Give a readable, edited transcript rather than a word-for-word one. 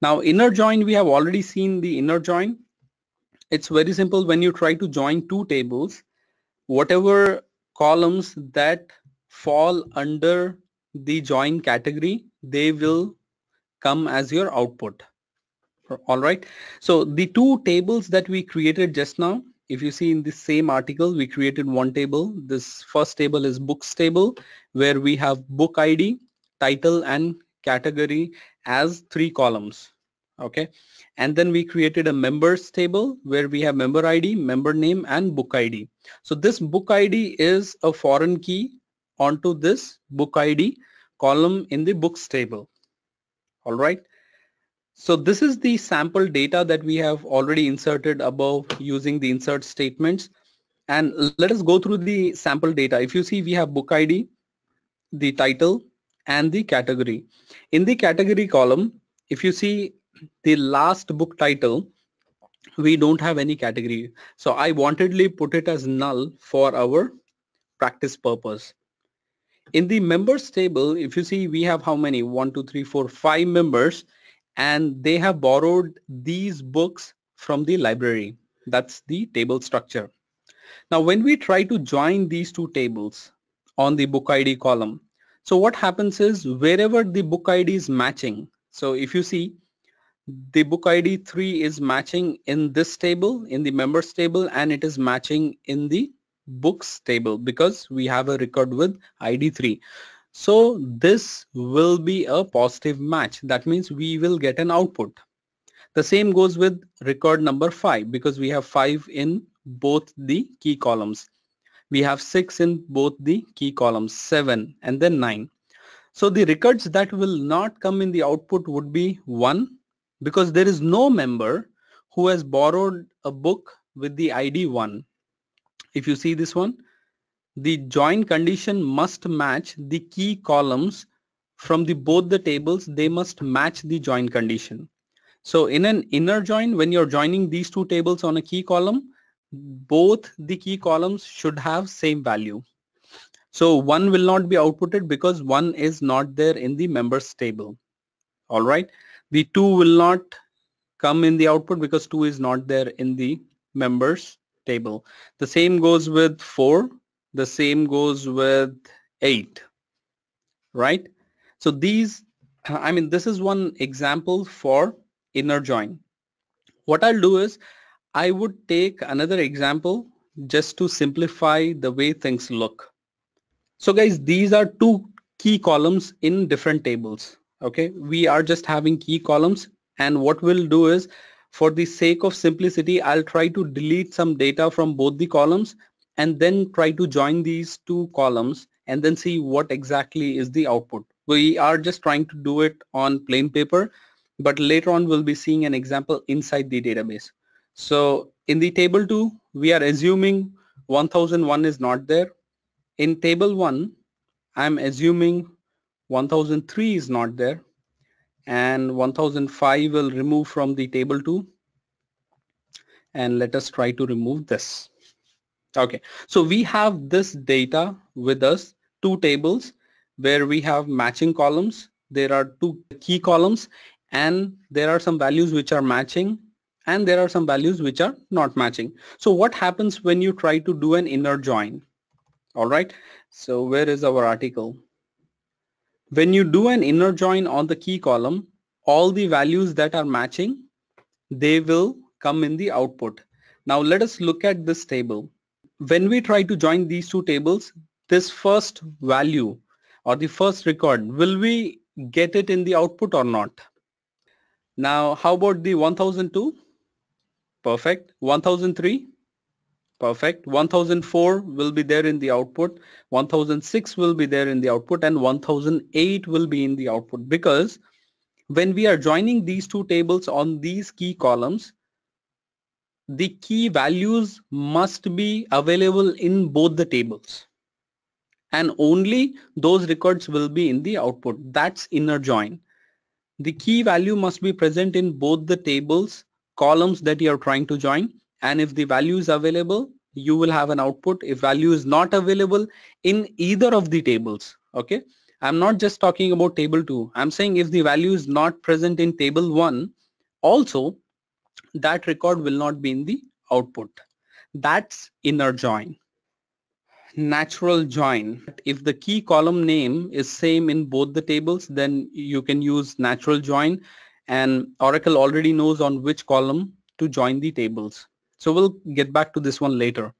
Now inner join, we have already seen the inner join. It's very simple. When you try to join two tables, whatever columns that fall under the join category, they will come as your output. All right. So the two tables that we created just now, if you see in the same article, we created one table. This first table is books table, where we have book ID, title and category as three columns. Okay. And then we created a members table where we have member ID, member name and book ID. So this book ID is a foreign key onto this book ID column in the books table. All right. So this is the sample data that we have already inserted above using the insert statements. And let us go through the sample data. If you see, we have book ID, the title and the category. In the category column, if you see the last book title, we don't have any category. So I wantedly put it as null for our practice purpose. In the members table, if you see, we have how many? 1, 2, 3, 4, 5 members. And they have borrowed these books from the library. That's the table structure. Now when we try to join these two tables on the book ID column, so what happens is wherever the book ID is matching, so if you see the book ID 3 is matching in this table, in the members table, and it is matching in the books table because we have a record with ID 3. So this will be a positive match. That means we will get an output. The same goes with record number 5 because we have 5 in both the key columns. We have 6 in both the key columns, 7 and then 9. So the records that will not come in the output would be 1 because there is no member who has borrowed a book with the ID 1. If you see this one, the join condition must match the key columns from both the tables. They must match the join condition. So in an inner join, when you're joining these two tables on a key column, both the key columns should have same value. So one will not be outputted because one is not there in the members table. All right. The 2 will not come in the output because 2 is not there in the members table. The same goes with 4. The same goes with 8, right? So these, I mean, this is one example for inner join. What I'll do is I would take another example just to simplify the way things look. So guys, these are two key columns in different tables. Okay, we are just having key columns, and what we'll do is, for the sake of simplicity, I'll try to delete some data from both the columns and then try to join these two columns and then see what exactly is the output. We are just trying to do it on plain paper, but later on we'll be seeing an example inside the database. So in the table 2, we are assuming 1001 is not there. In table 1, I'm assuming 1003 is not there, and 1005 will remove from the table 2. And let us try to remove this. Okay, so we have this data with us, two tables where we have matching columns. There are two key columns and there are some values which are matching and there are some values which are not matching. So what happens when you try to do an inner join? All right, so where is our article? When you do an inner join on the key column, all the values that are matching, they will come in the output. Now let us look at this table. When we try to join these two tables, this first value or the first record, will we get it in the output or not? Now, how about the 1002? Perfect. 1003? Perfect. 1004 will be there in the output. 1006 will be there in the output, and 1008 will be in the output, because when we are joining these two tables on these key columns, the key values must be available in both the tables, and only those records will be in the output. That's inner join. The key value must be present in both the tables, columns that you are trying to join, and if the value is available, you will have an output. If value is not available in either of the tables, okay, I'm not just talking about table 2. I'm saying if the value is not present in table 1, also that record will not be in the output. That's inner join. Natural join. If the key column name is same in both the tables, then you can use natural join, and Oracle already knows on which column to join the tables. So we'll get back to this one later.